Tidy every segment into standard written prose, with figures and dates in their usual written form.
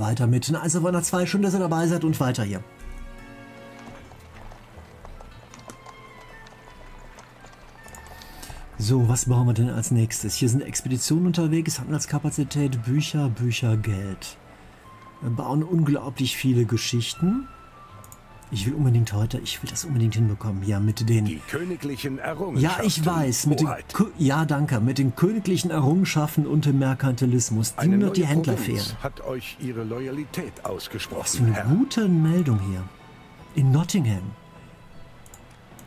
Weiter mit. Also wenn ihr 2 Stunden sind dabei seid und weiter hier. So, was machen wir denn als nächstes? Hier sind Expeditionen unterwegs, Handelskapazität, Bücher, Geld. Wir bauen unglaublich viele Geschichten. Ich will unbedingt heute, ich will das unbedingt hinbekommen. Ja, mit den... Die königlichen Errungenschaften. Ja, ich weiß. Mit den, ja, danke. Mit den königlichen Errungenschaften und dem Merkantilismus. Die nur die Händler fehlen. Hat euch ihre Loyalität ausgesprochen, was für eine gute Meldung hier. In Nottingham.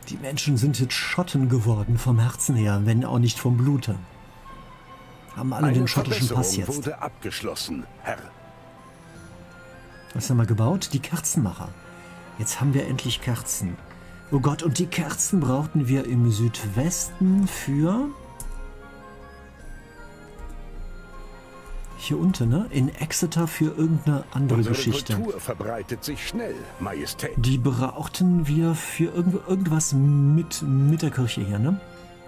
Die Menschen sind jetzt Schotten geworden vom Herzen her, wenn auch nicht vom Blute. Haben alle den schottischen Pass jetzt. Wurde abgeschlossen, Herr. Was haben wir gebaut? Die Kerzenmacher. Jetzt haben wir endlich Kerzen. Oh Gott, und die Kerzen brauchten wir im Südwesten für... Hier unten, ne? In Exeter für irgendeine andere Geschichte. Kultur verbreitet sich schnell, Majestät. Die brauchten wir für irgendwas mit der Kirche hier, ne?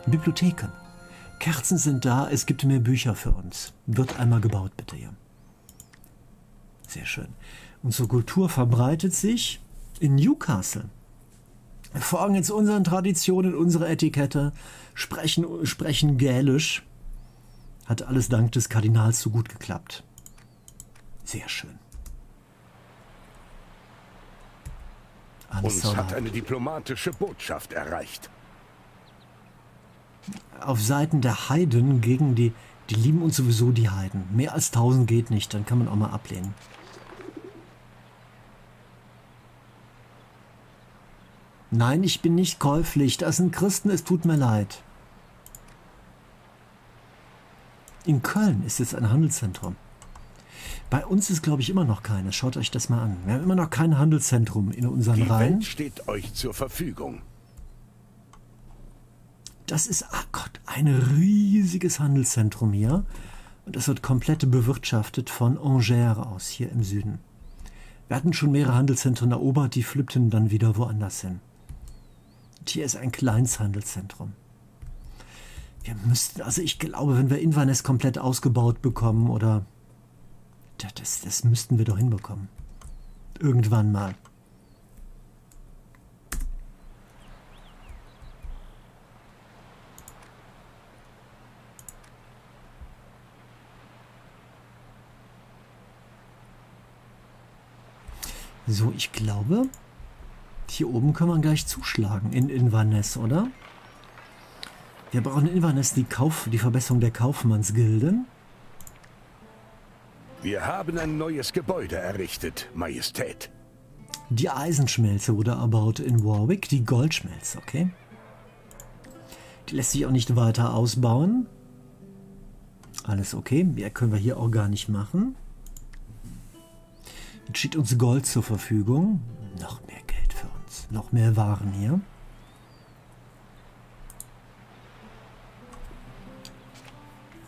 Bibliotheken. Kerzen sind da, es gibt mehr Bücher für uns. Wird einmal gebaut, bitte hier. Sehr schön. Unsere Kultur verbreitet sich in Newcastle. Wir folgen jetzt unseren Traditionen, unsere Etikette, sprechen Gälisch. Hat alles dank des Kardinals so gut geklappt. Sehr schön. Uns hat eine diplomatische Botschaft erreicht. Auf Seiten der Heiden gegen die... Die lieben uns sowieso, die Heiden. Mehr als 1000 geht nicht, dann kann man auch mal ablehnen. Nein, ich bin nicht käuflich. Das sind Christen, es tut mir leid. In Köln ist jetzt ein Handelszentrum. Bei uns ist, glaube ich, immer noch keines. Schaut euch das mal an. Wir haben immer noch kein Handelszentrum in unseren Reihen. Die Welt steht euch zur Verfügung. Das ist, ach Gott, ein riesiges Handelszentrum hier. Und das wird komplett bewirtschaftet von Angers aus, hier im Süden. Wir hatten schon mehrere Handelszentren erobert, die flippten dann wieder woanders hin. Und hier ist ein kleines Handelszentrum. Wir müssten, also ich glaube, wenn wir Inverness komplett ausgebaut bekommen oder... Das müssten wir doch hinbekommen. Irgendwann mal. So, ich glaube, hier oben können wir gleich zuschlagen in Inverness, oder? Wir brauchen in Inverness die Verbesserung der Kaufmannsgilden. Wir haben ein neues Gebäude errichtet, Majestät. Die Eisenschmelze wurde erbaut in Warwick, die Goldschmelze, okay. Die lässt sich auch nicht weiter ausbauen. Alles okay, mehr können wir hier auch gar nicht machen. Jetzt steht uns Gold zur Verfügung. Noch mehr Geld für uns. Noch mehr Waren hier.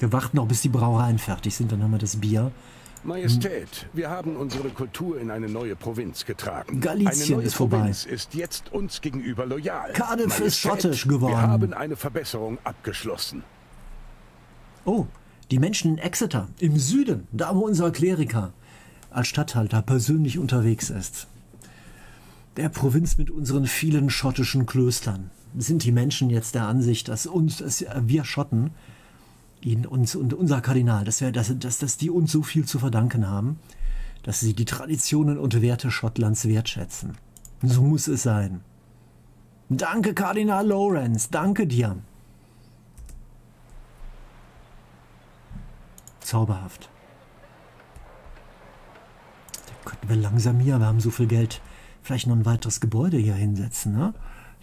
Wir warten noch, bis die Brauereien fertig sind. Dann haben wir das Bier. Majestät, wir haben unsere Kultur in eine neue Provinz getragen. Galizien ist vorbei. Eine neue Provinz ist jetzt uns gegenüber loyal. Cardiff ist schottisch geworden. Wir haben eine Verbesserung abgeschlossen. Oh, die Menschen in Exeter, im Süden, da wo unser Kleriker als Statthalter persönlich unterwegs ist. Der Provinz mit unseren vielen schottischen Klöstern sind die Menschen jetzt der Ansicht, dass wir Schotten, und unser Kardinal, dass die uns so viel zu verdanken haben, dass sie die Traditionen und Werte Schottlands wertschätzen. So muss es sein. Danke, Kardinal Lawrence, danke dir. Zauberhaft. Könnten wir langsam hier, wir haben so viel Geld, vielleicht noch ein weiteres Gebäude hier hinsetzen, ne?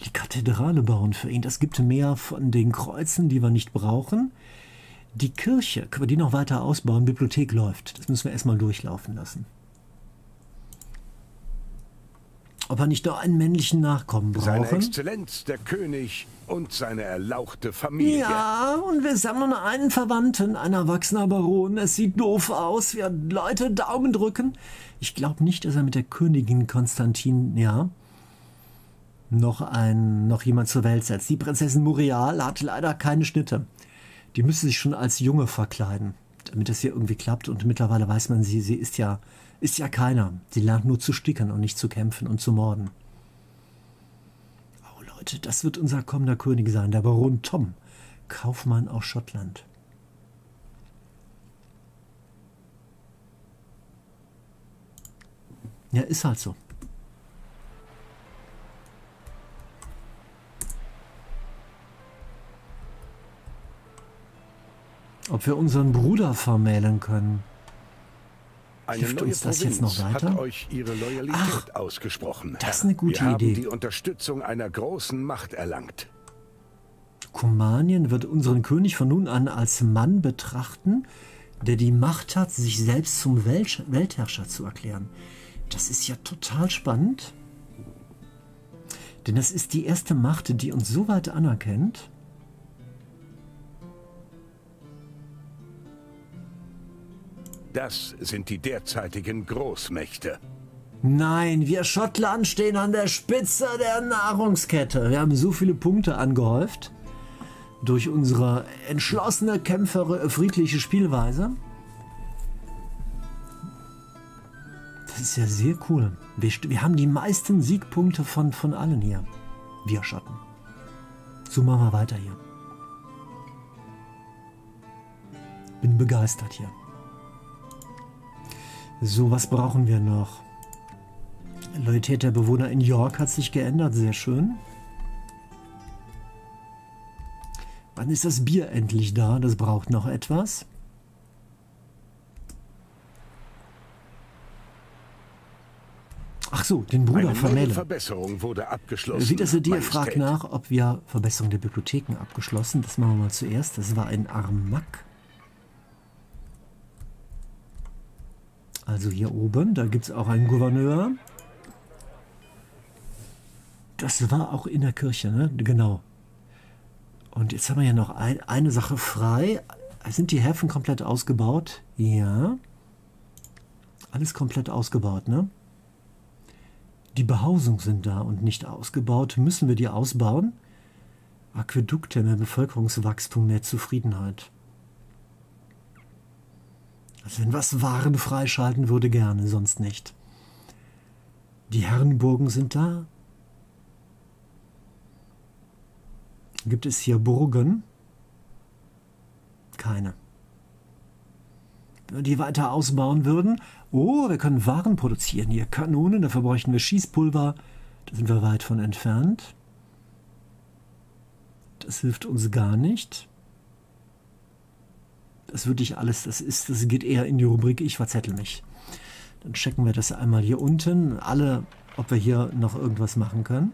Die Kathedrale bauen für ihn, das gibt mehr von den Kreuzen, die wir nicht brauchen. Die Kirche, können wir die noch weiter ausbauen, Bibliothek läuft, das müssen wir erstmal durchlaufen lassen. Ob er nicht noch einen männlichen Nachkommen brauchen? Seine Exzellenz, der König und seine erlauchte Familie. Ja, und wir sammeln einen Verwandten, ein erwachsener Baron. Es sieht doof aus. Wir Leute Daumen drücken. Ich glaube nicht, dass er mit der Königin Konstantin, ja, noch jemand zur Welt setzt. Die Prinzessin Muriel hat leider keine Schnitte. Die müsste sich schon als Junge verkleiden. damit es hier irgendwie klappt. Und mittlerweile weiß man, sie ist ja keiner. Sie lernt nur zu stickern und nicht zu kämpfen und zu morden. Oh Leute, das wird unser kommender König sein, der Baron Tom, Kaufmann aus Schottland. Ja, ist halt so. Ob wir unseren Bruder vermählen können. Hilft uns das jetzt noch weiter? Hat euch ihre Loyalität ausgesprochen. Das ist eine gute Idee. Wir haben die Unterstützung einer großen Macht erlangt. Kumanien wird unseren König von nun an als Mann betrachten, der die Macht hat, sich selbst zum Weltherrscher zu erklären. Das ist ja total spannend. Denn das ist die erste Macht, die uns so weit anerkennt. Das sind die derzeitigen Großmächte. Nein, wir Schottland stehen an der Spitze der Nahrungskette. Wir haben so viele Punkte angehäuft durch unsere entschlossene, friedliche Spielweise. Das ist ja sehr cool. Wir haben die meisten Siegpunkte von allen hier. Wir Schotten. So machen wir weiter hier. Bin begeistert hier. So, was brauchen wir noch? Loyalität der Bewohner in York hat sich geändert, sehr schön. Wann ist das Bier endlich da? Das braucht noch etwas. Ach so, den Bruder vermählen. Wie das die Majestät fragt nach, ob wir Verbesserung der Bibliotheken abgeschlossen. Das machen wir mal zuerst. Das war in Armak. Also hier oben, da gibt es auch einen Gouverneur. Das war auch in der Kirche, ne? Genau. Und jetzt haben wir ja noch eine Sache frei. Sind die Häfen komplett ausgebaut? Ja. Alles komplett ausgebaut, ne? Die Behausung sind da und nicht ausgebaut. Müssen wir die ausbauen? Aquädukte, mehr Bevölkerungswachstum, mehr Zufriedenheit. Also wenn was Waren freischalten würde, gerne, sonst nicht. Die Herrenburgen sind da. Gibt es hier Burgen? Keine. Wenn wir die weiter ausbauen würden. Oh, wir können Waren produzieren hier. Kanonen, dafür bräuchten wir Schießpulver. Da sind wir weit von entfernt. Das hilft uns gar nicht. Das würde ich alles, das geht eher in die Rubrik, ich verzettel mich. Dann checken wir das einmal hier unten, ob wir hier noch irgendwas machen können.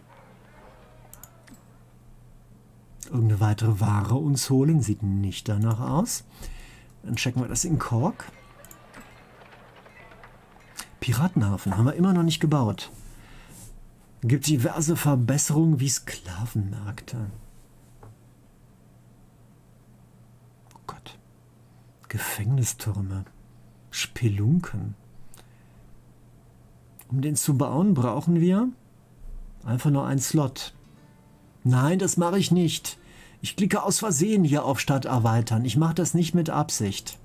Irgendeine weitere Ware uns holen, sieht nicht danach aus. Dann checken wir das in Cork. Piratenhafen haben wir immer noch nicht gebaut. Gibt diverse Verbesserungen wie Sklavenmärkte. Gefängnistürme, Spelunken. Um den zu bauen, brauchen wir einfach nur einen Slot. Nein, das mache ich nicht. Ich klicke aus Versehen hier auf Stadt erweitern. Ich mache das nicht mit Absicht.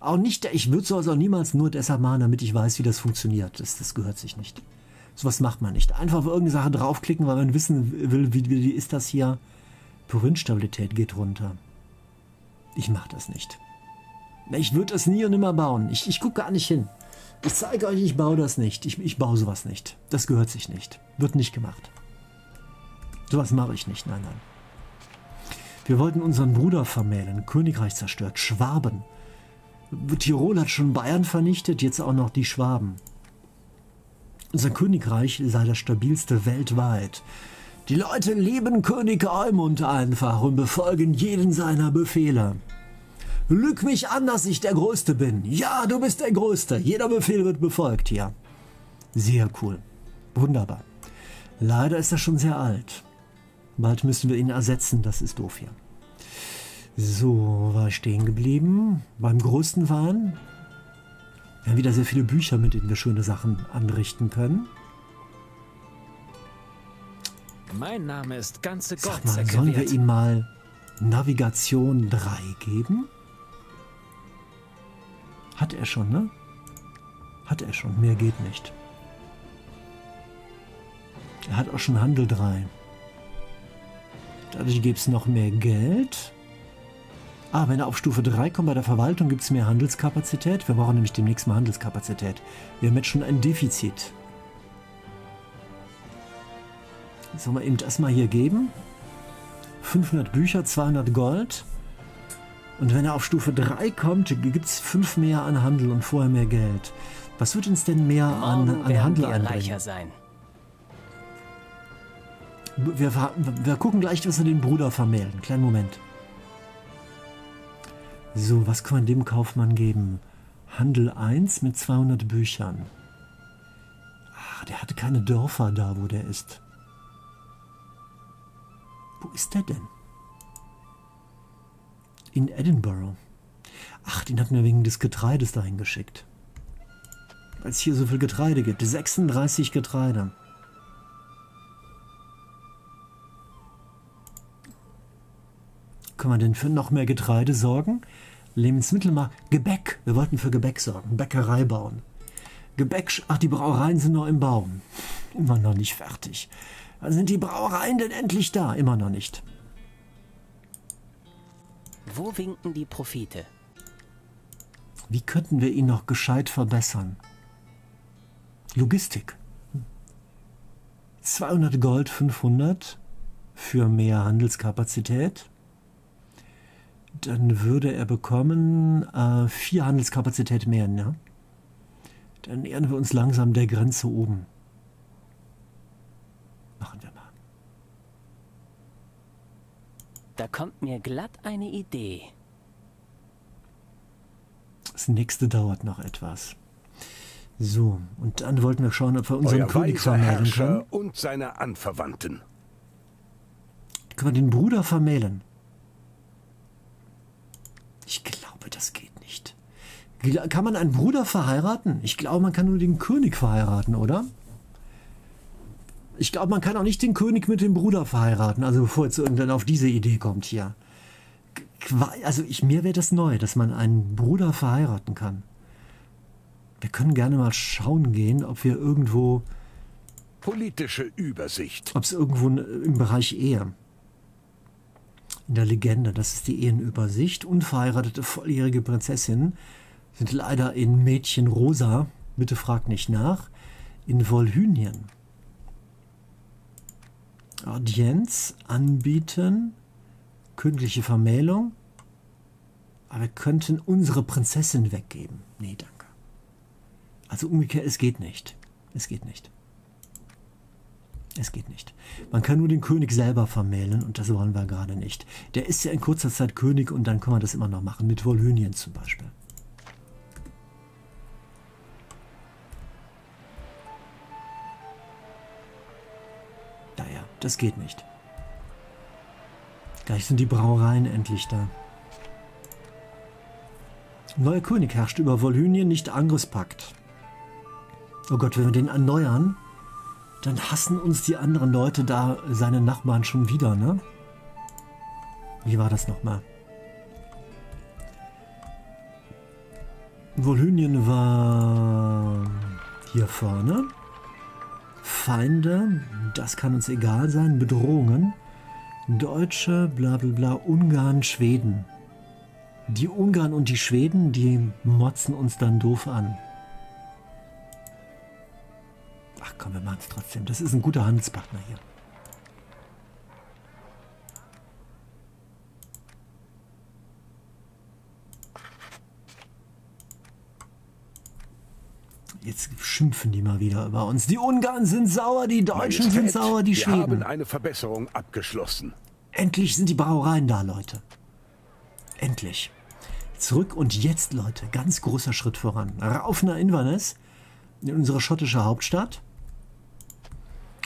Auch nicht, ich würde sowas auch niemals nur deshalb machen, damit ich weiß, wie das funktioniert. Das gehört sich nicht. Sowas macht man nicht. Einfach auf irgendeine Sache draufklicken, weil man wissen will, wie ist das hier. Provinzstabilität geht runter. Ich mache das nicht. Ich würde das nie und nimmer bauen. Ich gucke gar nicht hin. Ich zeige euch, ich baue das nicht. Ich baue sowas nicht. Das gehört sich nicht. Wird nicht gemacht. Sowas mache ich nicht. Nein, nein. Wir wollten unseren Bruder vermählen. Königreich zerstört. Schwaben. Tirol hat schon Bayern vernichtet. Jetzt auch noch die Schwaben. Unser Königreich sei das stabilste weltweit. Die Leute lieben König Eumund einfach und befolgen jeden seiner Befehle. Lüg mich an, dass ich der Größte bin. Ja, du bist der Größte. Jeder Befehl wird befolgt hier. Sehr cool. Wunderbar. Leider ist er schon sehr alt. Bald müssen wir ihn ersetzen. Das ist doof hier. So, war ich stehen geblieben. Beim größten Wahn. Wir haben wieder sehr viele Bücher, mit denen wir schöne Sachen anrichten können. Mein Name ist ganze Gott. Sag mal, sollen wir ihm mal Navigation 3 geben? Hat er schon, ne? Hat er schon. Mehr geht nicht. Er hat auch schon Handel 3. Dadurch gibt es noch mehr Geld. Ah, wenn er auf Stufe 3 kommt bei der Verwaltung, gibt es mehr Handelskapazität. Wir brauchen nämlich demnächst mal Handelskapazität. Wir haben jetzt schon ein Defizit. Das sollen wir eben erstmal hier geben. 500 Bücher, 200 Gold. Und wenn er auf Stufe 3 kommt, gibt es 5 mehr an Handel und vorher mehr Geld. Was wird uns denn mehr an Handel einbringen? Sein. Wir gucken gleich, dass wir den Bruder vermählen. Kleinen Moment. So, was kann man dem Kaufmann geben? Handel 1 mit 200 Büchern. Ach, der hatte keine Dörfer da, wo der ist. Wo ist der denn? In Edinburgh. Ach, den hatten wir wegen des Getreides dahin geschickt. Weil es hier so viel Getreide gibt. 36 Getreide. Können wir denn für noch mehr Getreide sorgen? Lebensmittelmarkt. Gebäck. Wir wollten für Gebäck sorgen. Bäckerei bauen. Gebäck. Ach, die Brauereien sind noch im Bau. Immer noch nicht fertig. Wann sind die Brauereien denn endlich da? Immer noch nicht. Wo winken die Profite? Wie könnten wir ihn noch gescheit verbessern? Logistik. 200 Gold, 500 für mehr Handelskapazität. Dann würde er bekommen 4 Handelskapazität mehr, ne? Dann nähern wir uns langsam der Grenze oben. Machen wir mal. Da kommt mir glatt eine Idee. Das nächste dauert noch etwas. So, und dann wollten wir schauen, ob wir unseren König vermählen können. Und seine Anverwandten. Können wir den Bruder vermählen? Ich glaube, das geht nicht. Kann man einen Bruder verheiraten? Ich glaube, man kann nur den König verheiraten, oder? Ich glaube, man kann auch nicht den König mit dem Bruder verheiraten, also bevor jetzt irgendwann auf diese Idee kommt hier. Also mir wäre das neu, dass man einen Bruder verheiraten kann. Wir können gerne mal schauen gehen, ob wir irgendwo... Politische Übersicht. Ob es irgendwo im Bereich Ehe. In der Legende, das ist die Ehenübersicht. Unverheiratete, volljährige Prinzessinnen sind leider in Mädchen rosa. Bitte fragt nicht nach. In Wolhynien. Audienz anbieten, königliche Vermählung, aber wir könnten unsere Prinzessin weggeben. Nee, danke. Also umgekehrt, es geht nicht. Es geht nicht. Es geht nicht. Man kann nur den König selber vermählen und das wollen wir gerade nicht. Der ist ja in kurzer Zeit König und dann kann man das immer noch machen, mit Wolhynien zum Beispiel. Das geht nicht. Gleich sind die Brauereien endlich da. Neuer König herrscht über Wolhynien, nicht Angriffspakt. Oh Gott, wenn wir den erneuern, dann hassen uns die anderen Leute da, seine Nachbarn schon wieder, ne? Wie war das nochmal? Wolhynien war hier vorne. Feinde, das kann uns egal sein, Bedrohungen, Deutsche, bla bla bla, Ungarn, Schweden. Die Ungarn und die Schweden, die motzen uns dann doof an. Ach komm, wir machen es trotzdem. Das ist ein guter Handelspartner hier. Jetzt schimpfen die mal wieder über uns. Die Ungarn sind sauer, die Deutschen sind sauer, die Schweden. Wir haben eine Verbesserung abgeschlossen. Endlich sind die Brauereien da, Leute. Endlich. Zurück und jetzt, Leute. Ganz großer Schritt voran. Rauf nach Inverness, in unsere schottische Hauptstadt.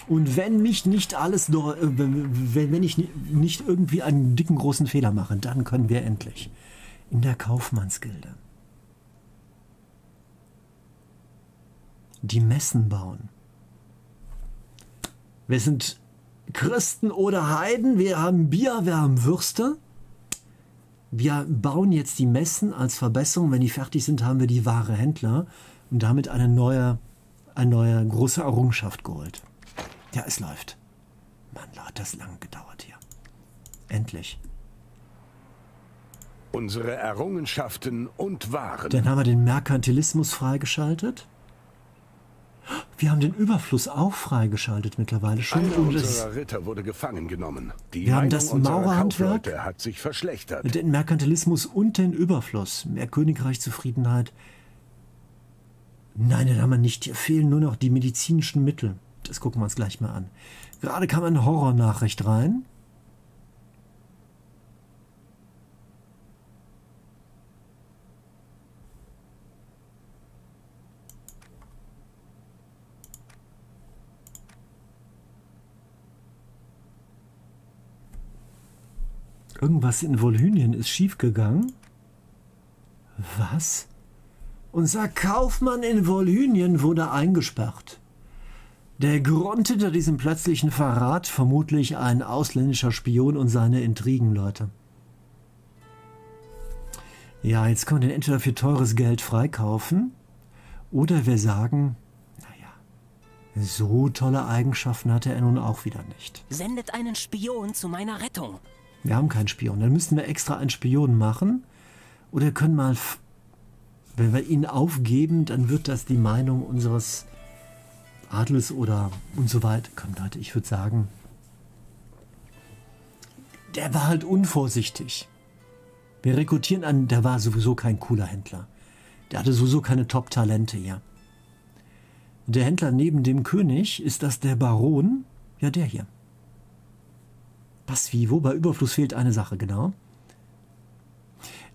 Und wenn mich nicht alles, wenn ich nicht irgendwie einen dicken großen Fehler mache, dann können wir endlich in der Kaufmannsgilde die Messen bauen. Wir sind Christen oder Heiden, wir haben Bier, wir haben Würste. Wir bauen jetzt die Messen als Verbesserung. Wenn die fertig sind, haben wir die wahre Händler und damit eine neue große Errungenschaft geholt. Ja, es läuft. Mann, hat das lange gedauert hier. Endlich. Unsere Errungenschaften und Waren. Dann haben wir den Merkantilismus freigeschaltet. Wir haben den Überfluss auch freigeschaltet mittlerweile schon. Unser Ritter wurde gefangen genommen. Wir haben das Maurerhandwerk, hat sich verschlechtert. Den Merkantilismus und den Überfluss. Mehr Königreichzufriedenheit. Nein, den haben wir nicht. Hier fehlen nur noch die medizinischen Mittel. Das gucken wir uns gleich mal an. Gerade kam eine Horrornachricht rein. Irgendwas in Wolhynien ist schiefgegangen. Was? Unser Kaufmann in Wolhynien wurde eingesperrt. Der Grund hinter diesem plötzlichen Verrat vermutlich ein ausländischer Spion und seine Intrigenleute. Ja, jetzt können wir den entweder für teures Geld freikaufen oder wir sagen, naja, so tolle Eigenschaften hatte er nun auch wieder nicht. Sendet einen Spion zu meiner Rettung. Wir haben keinen Spion. Dann müssten wir extra einen Spion machen. Oder können mal, wenn wir ihn aufgeben, dann wird das die Meinung unseres Adels oder und so weiter. Komm Leute, ich würde sagen, der war halt unvorsichtig. Wir rekrutieren einen, der war sowieso kein cooler Händler. Der hatte sowieso keine Top-Talente, ja. Der Händler neben dem König, ist das der Baron? Ja, der hier. Was, wie, wo? Bei Überfluss fehlt eine Sache, genau.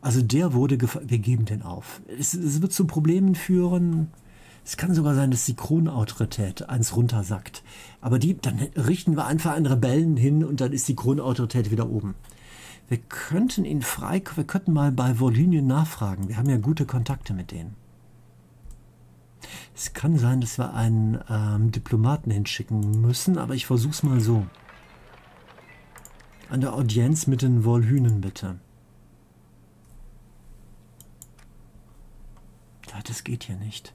Also der wurde gefangen. Wir geben den auf. Es wird zu Problemen führen. Es kann sogar sein, dass die Kronautorität eins runtersackt. Aber die, dann richten wir einfach einen Rebellen hin und dann ist die Kronautorität wieder oben. Wir könnten ihn wir könnten mal bei Wolhynien nachfragen. Wir haben ja gute Kontakte mit denen. Es kann sein, dass wir einen Diplomaten hinschicken müssen, aber ich versuch's mal so. An der Audienz mit den Wolhynien, bitte. Ja, das geht hier nicht.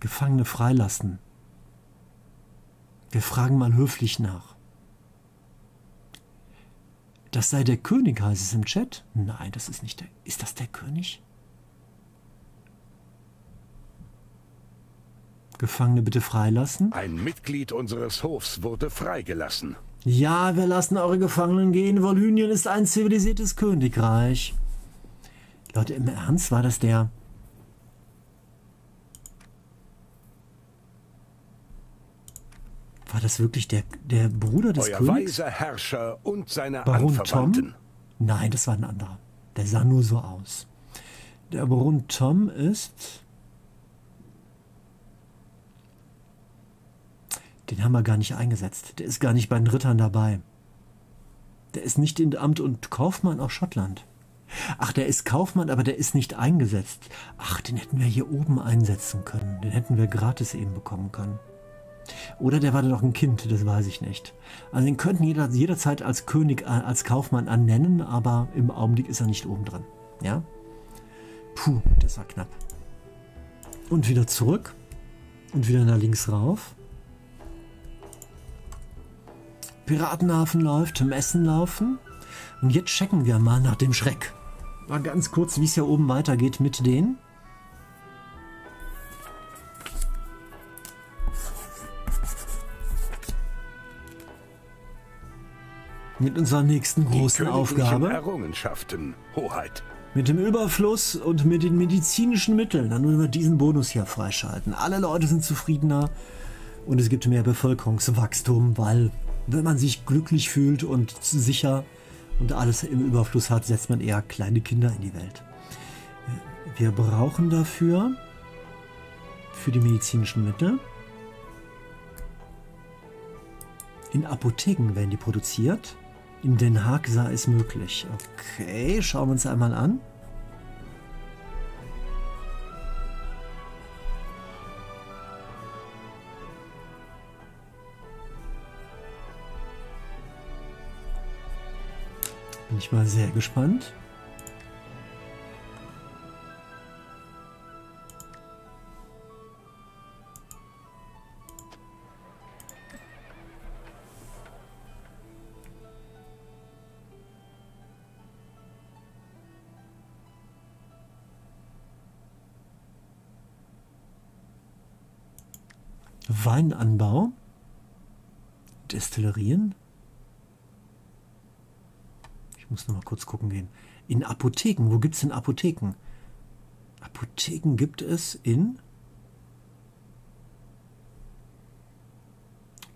Gefangene freilassen. Wir fragen mal höflich nach. Das sei der König, heißt es im Chat? Nein, das ist nicht der... Ist das der König? Gefangene bitte freilassen. Ein Mitglied unseres Hofs wurde freigelassen. Ja, wir lassen eure Gefangenen gehen. Wolhynien ist ein zivilisiertes Königreich. Leute, im Ernst war das der... War das wirklich der Bruder des Königs? Euer weiser Herrscher und seine Baron Tom? Nein, das war ein anderer. Der sah nur so aus. Der Baron Tom ist... Den haben wir gar nicht eingesetzt. Der ist gar nicht bei den Rittern dabei. Der ist nicht in Amt und Kaufmann aus Schottland. Ach, der ist Kaufmann, aber der ist nicht eingesetzt. Ach, den hätten wir hier oben einsetzen können. Den hätten wir gratis eben bekommen können. Oder der war da noch ein Kind, das weiß ich nicht. Also den könnten jederzeit als König, als Kaufmann annennen, aber im Augenblick ist er nicht oben dran. Ja? Puh, das war knapp. Und wieder zurück. Und wieder nach links rauf. Piratenhafen läuft, Messen laufen. Und jetzt checken wir mal nach dem Schreck. Mal ganz kurz, wie es hier oben weitergeht mit denen. Mit unserer nächsten großen Aufgabe. Errungenschaften, Hoheit. Mit dem Überfluss und mit den medizinischen Mitteln. Dann wollen wir diesen Bonus hier freischalten. Alle Leute sind zufriedener und es gibt mehr Bevölkerungswachstum, weil... Wenn man sich glücklich fühlt und sicher und alles im Überfluss hat, setzt man eher kleine Kinder in die Welt. Wir brauchen dafür, für die medizinischen Mittel, in Apotheken werden die produziert. In Den Haag sei es möglich. Okay, schauen wir uns einmal an. ich mal sehr gespannt. Weinanbau, Destillerien. Ich muss noch mal kurz gucken gehen. In Apotheken, wo gibt es denn Apotheken? Apotheken gibt es in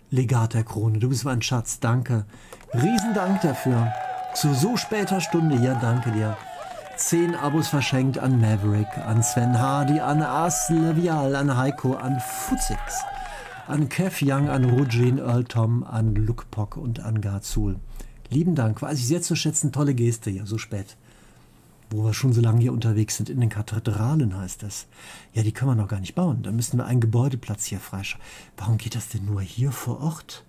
Legat der Krone. Du bist mein Schatz, danke. Riesendank dafür. Zu so später Stunde, ja, danke dir. 10 Abos verschenkt an Maverick, an Sven Hardy, an Ars Levial, an Heiko, an Fuzix, an Kev Young, an Rujin, Earl Tom, an Luke Pock und an Garzul. Lieben Dank, weiß ich sehr zu schätzen, tolle Geste hier, so spät. Wo wir schon so lange hier unterwegs sind, in den Kathedralen heißt das. Ja, die können wir noch gar nicht bauen, da müssen wir einen Gebäudeplatz hier freischalten. Warum geht das denn nur hier vor Ort?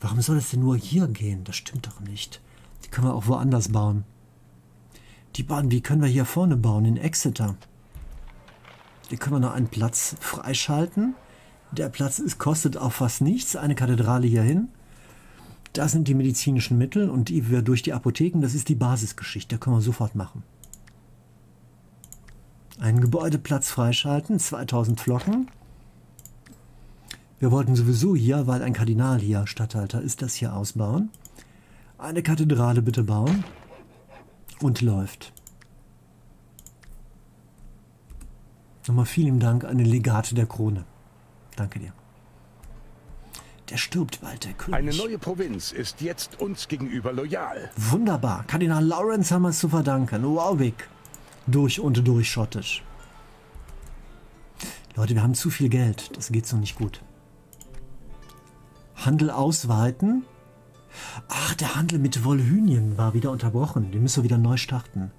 Warum soll das denn nur hier gehen? Das stimmt doch nicht. Die können wir auch woanders bauen. Die Bahn, wie können wir hier vorne bauen, in Exeter? Hier können wir noch einen Platz freischalten. Der Platz kostet auch fast nichts. Eine Kathedrale hierhin. Das sind die medizinischen Mittel und die wir durch die Apotheken, das ist die Basisgeschichte. Da können wir sofort machen. Einen Gebäudeplatz freischalten, 2000 Flocken. Wir wollten sowieso hier, weil ein Kardinal hier Statthalter ist, das hier ausbauen. Eine Kathedrale bitte bauen. Und läuft. Nochmal vielen Dank an den Legate der Krone. Danke dir. Der stirbt bald, der König. Eine neue Provinz ist jetzt uns gegenüber loyal. Wunderbar. Kardinal Lawrence haben wir es zu verdanken. Warwick. Durch und durch schottisch. Leute, wir haben zu viel Geld. Das geht so nicht gut. Handel ausweiten. Ach, der Handel mit Wolhynien war wieder unterbrochen. Den müssen wir wieder neu starten.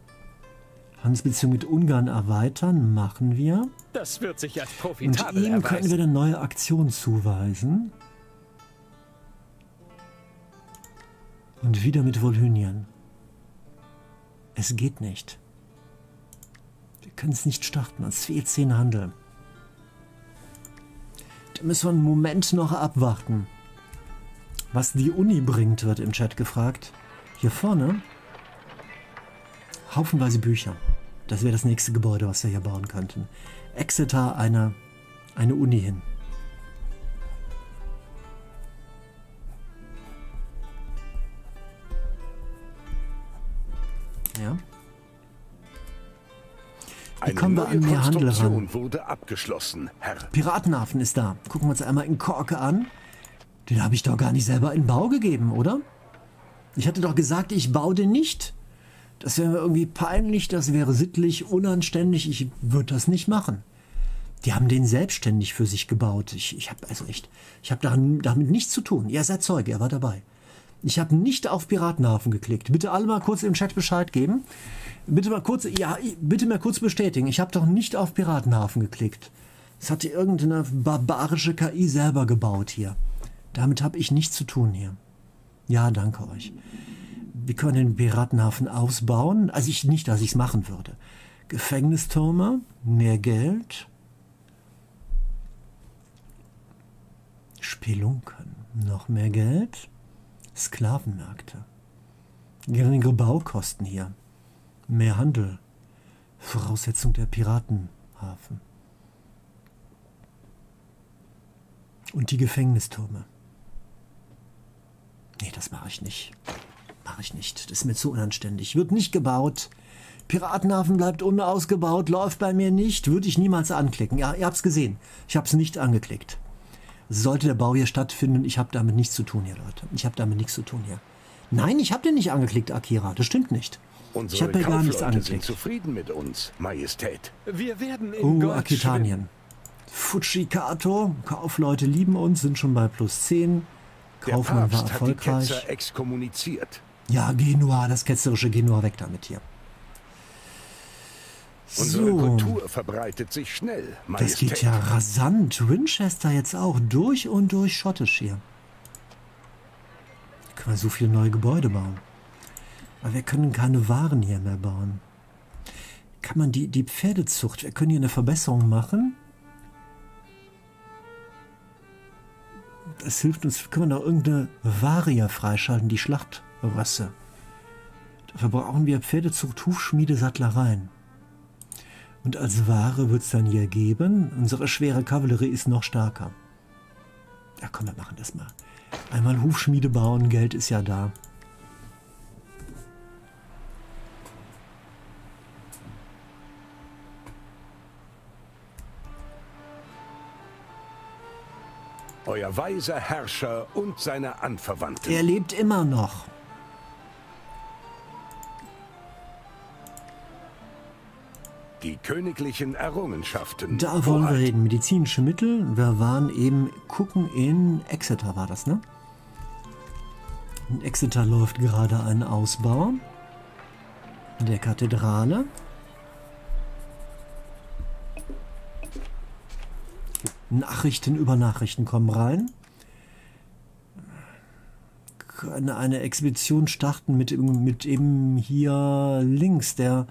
Handelsbeziehung mit Ungarn erweitern, machen wir. Das wird sich als profitabel erweisen. Und ihm können wir eine neue Aktion zuweisen. Und wieder mit Wolhynien. Es geht nicht. Wir können es nicht starten. Es fehlt 10 Handel. Da müssen wir einen Moment noch abwarten. Was die Uni bringt, wird im Chat gefragt. Hier vorne haufenweise Bücher. Das wäre das nächste Gebäude, was wir hier bauen könnten. Exeter, eine Uni hin. Ja. Wie kommen wir an mehr Handel ran? Wurde abgeschlossen, Herr. Piratenhafen ist da. Gucken wir uns einmal in Cork an. Den habe ich doch gar nicht selber in Bau gegeben, oder? Ich hatte doch gesagt, ich baue den nicht. Das wäre irgendwie peinlich, das wäre sittlich, unanständig. Ich würde das nicht machen. Die haben den selbstständig für sich gebaut. Ich habe also echt, ich habe damit nichts zu tun. Ihr seid Zeuge, er war dabei. Ich habe nicht auf Piratenhafen geklickt. Bitte alle mal kurz im Chat Bescheid geben. Bitte mal kurz, ja, bitte mal kurz bestätigen. Ich habe doch nicht auf Piratenhafen geklickt. Das hatte irgendeine barbarische KI selber gebaut hier. Damit habe ich nichts zu tun hier. Ja, danke euch. Wir können den Piratenhafen ausbauen. Also nicht, dass ich es machen würde. Gefängnistürme, mehr Geld. Spelunken, noch mehr Geld. Sklavenmärkte. Geringere Baukosten hier. Mehr Handel. Voraussetzung der Piratenhafen. Und die Gefängnistürme. Nee, das mache ich nicht. Mache ich nicht. Das ist mir zu unanständig. Wird nicht gebaut. Piratenhafen bleibt unausgebaut. Läuft bei mir nicht. Würde ich niemals anklicken. Ja, ihr habt es gesehen. Ich habe es nicht angeklickt. Sollte der Bau hier stattfinden, ich habe damit nichts zu tun hier, Leute. Ich habe damit nichts zu tun hier. Nein, ich habe den nicht angeklickt, Akira. Das stimmt nicht. Ich habe ja gar nichts angeklickt. Sind zufrieden mit uns, Majestät. Wir werden in Aquitanien. Fujikato, Kaufleute lieben uns, sind schon bei +10. Kaufmann war erfolgreich. Exkommuniziert. Ja, Genua, das ketzerische Genua, weg damit hier. So. Unsere Kultur verbreitet sich schnell, Majestät. Das geht ja rasant. Winchester jetzt auch durch und durch schottisch hier. Da können wir so viele neue Gebäude bauen. Aber wir können keine Waren hier mehr bauen. Kann man die Pferdezucht, wir können hier eine Verbesserung machen? Das hilft uns, können wir noch irgendeine Varia freischalten, die Schlachtrasse. Dafür brauchen wir Pferdezucht, Hufschmiede, Sattlereien. Und als Ware wird es dann hier geben. Unsere schwere Kavallerie ist noch stärker. Ja komm, wir machen das mal. Einmal Hufschmiede bauen, Geld ist ja da. Euer weiser Herrscher und seine Anverwandten. Er lebt immer noch. Die königlichen Errungenschaften. Da wollen wir reden. Medizinische Mittel. Wir waren eben gucken in Exeter, war das, ne? In Exeter läuft gerade ein Ausbau der Kathedrale. Nachrichten über Nachrichten kommen rein. Können eine Expedition starten mit eben hier links, der...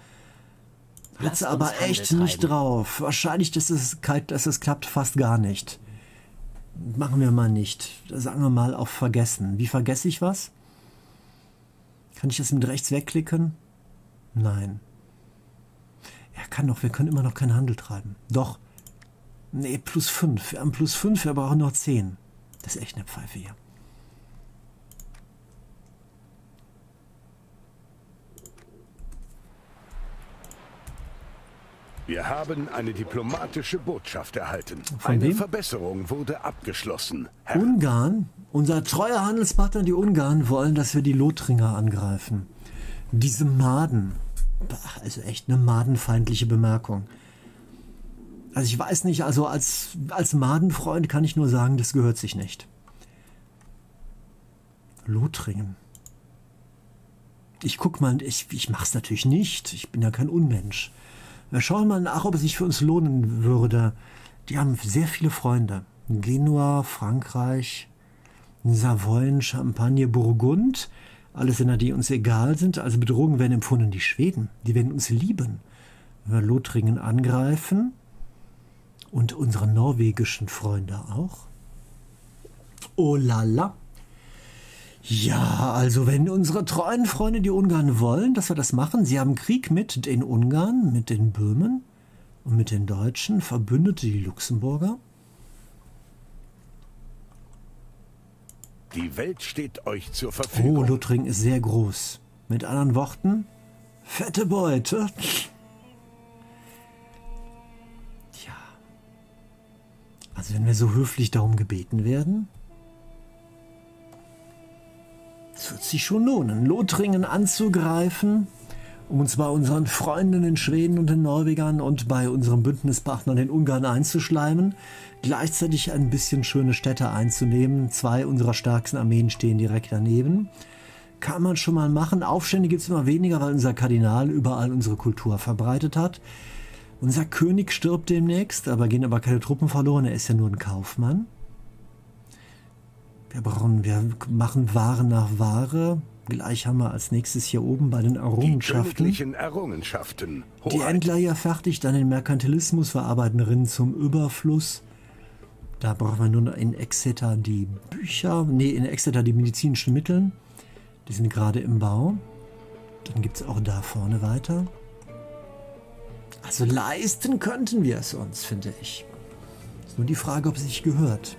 Hat's aber echt nicht drauf. Wahrscheinlich, dass es klappt, fast gar nicht. Machen wir mal nicht. Sagen wir mal auf Vergessen. Wie vergesse ich was? Kann ich das mit rechts wegklicken? Nein. Ja, kann doch. Wir können immer noch keinen Handel treiben. Doch. Nee, plus 5. Wir haben plus 5, wir brauchen noch 10. Das ist echt eine Pfeife hier. Wir haben eine diplomatische Botschaft erhalten. Von eine wem? Verbesserung wurde abgeschlossen. Herr. Ungarn, unser treuer Handelspartner, die Ungarn, wollen, dass wir die Lothringer angreifen. Diese Maden. Boah, also echt eine madenfeindliche Bemerkung. Also ich weiß nicht, also als Madenfreund kann ich nur sagen, das gehört sich nicht. Lothringen. Ich guck mal, ich mach's natürlich nicht. Ich bin ja kein Unmensch. Wir schauen mal nach, ob es sich für uns lohnen würde. Die haben sehr viele Freunde. Genua, Frankreich, Savoyen, Champagne, Burgund. Alles Länder, die uns egal sind. Also Bedrohungen werden empfunden. Die Schweden, die werden uns lieben. Wenn wir Lothringen angreifen. Und unsere norwegischen Freunde auch. Oh la la. Ja, also wenn unsere treuen Freunde die Ungarn wollen, dass wir das machen. Sie haben Krieg mit den Ungarn, mit den Böhmen und mit den Deutschen. Verbündete die Luxemburger. Die Welt steht euch zur Verfügung. Oh, Lothringen ist sehr groß. Mit anderen Worten, fette Beute. Ja. Also wenn wir so höflich darum gebeten werden... Es wird sich schon lohnen, Lothringen anzugreifen, um uns bei unseren Freunden, den Schweden und den Norwegern und bei unserem Bündnispartner, den Ungarn, einzuschleimen, gleichzeitig ein bisschen schöne Städte einzunehmen. Zwei unserer stärksten Armeen stehen direkt daneben. Kann man schon mal machen. Aufstände gibt es immer weniger, weil unser Kardinal überall unsere Kultur verbreitet hat. Unser König stirbt demnächst, aber gehen aber keine Truppen verloren, er ist ja nur ein Kaufmann. Wir machen Ware nach Ware. Gleich haben wir als nächstes hier oben bei den Errungenschaften. Die Händler hier fertig, dann den Merkantilismus. Wir arbeiten drin zum Überfluss. Da brauchen wir nur in Exeter die Bücher. Ne, in Exeter die medizinischen Mittel. Die sind gerade im Bau. Dann gibt es auch da vorne weiter. Also leisten könnten wir es uns, finde ich. Ist nur die Frage, ob es sich gehört.